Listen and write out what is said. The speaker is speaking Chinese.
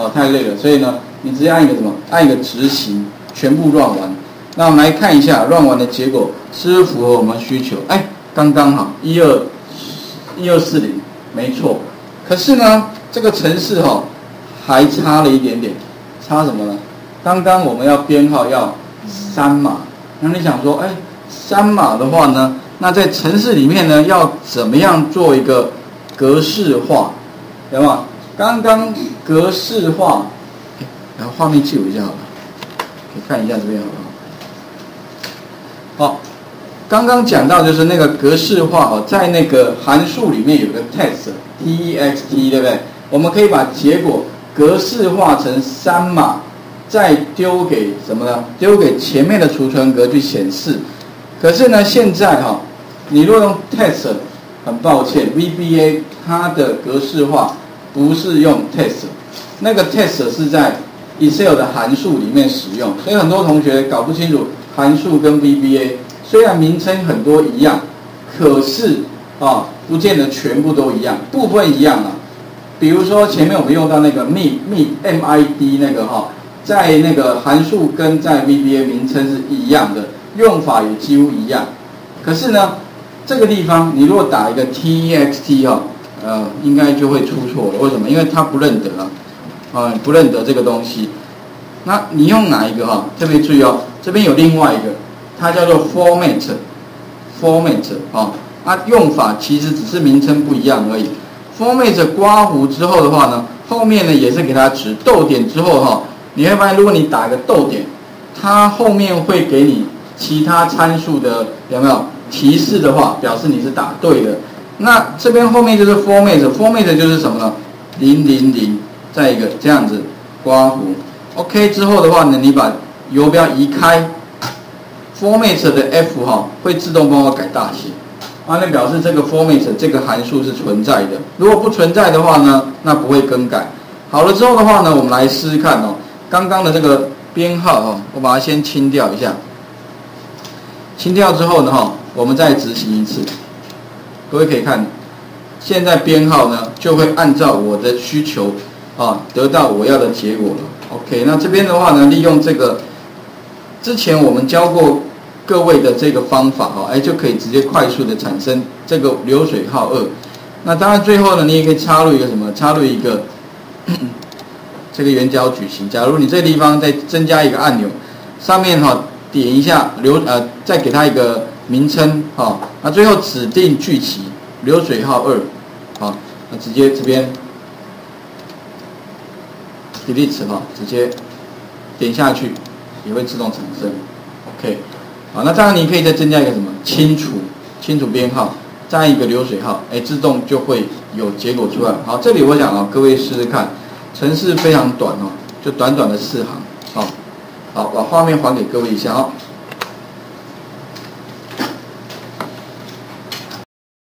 哦，太累了，所以呢，你直接按一个什么？按一个执行，全部run完。那我们来看一下run完的结果是不是符合我们需求？哎，刚刚好，12140，没错。可是呢，这个程式哈，还差了一点点，差什么呢？刚刚我们要编号要3码，那你想说，哎，3码的话呢，那在程式里面呢，要怎么样做一个格式化，对吗？ 刚刚格式化，然后画面记录一下好了，可以看一下这边好不好？好，刚刚讲到就是那个格式化哦，在那个函数里面有个 text，text 对不对？我们可以把结果格式化成3码，再丢给什么呢？丢给前面的储存格去显示。可是呢，现在哈，你若用 text， 很抱歉 ，VBA 它的格式化 不是用 test， 那个 test 是在 Excel 的函数里面使用，所以很多同学搞不清楚函数跟 VBA 虽然名称很多一样，可是啊不见得全部都一样，部分一样啊。比如说前面我们用到那个 MID 那个哈，在那个函数跟在 VBA 名称是一样的，用法也几乎一样。可是呢，这个地方你如果打一个 text 哈， 应该就会出错了。为什么？因为它不认得啊，不认得这个东西。那你用哪一个哈？特别注意哦，这边有另外一个，它叫做 Format 啊。它用法其实只是名称不一样而已。Format 刮弧之后的话呢，后面呢也是给它指逗点之后哈，你会发现如果你打一个逗点，它后面会给你其他参数的有没有提示的话，表示你是打对的。 那这边后面就是 format 就是什么呢？000，再一个这样子刮弧 ，OK 之后的话呢，你把游标移开 ，format 的 F 哈会自动帮我改大写，啊，那表示这个 format 这个函数是存在的。如果不存在的话呢，那不会更改。好了之后的话呢，我们来试试看哦。刚刚的这个编号哦，我把它先清掉一下，清掉之后呢哈，我们再执行一次。 各位可以看，现在编号呢就会按照我的需求啊，得到我要的结果了。OK， 那这边的话呢，利用这个之前我们教过各位的这个方法哈，哎，就可以直接快速的产生这个流水号2。那当然最后呢，你也可以插入一个什么？插入一个这个圆角矩形。假如你这地方再增加一个按钮，上面哈点一下再给它一个 名称哈，那最后指定巨集流水号2，好，那直接这边 delete 哈，直接点下去也会自动产生 ，OK， 好，那当然你可以再增加一个什么清除编号，加一个流水号，哎，自动就会有结果出来。好，这里我想啊，各位试试看，程式非常短哦，就短短的4行，好，把画面还给各位一下哦。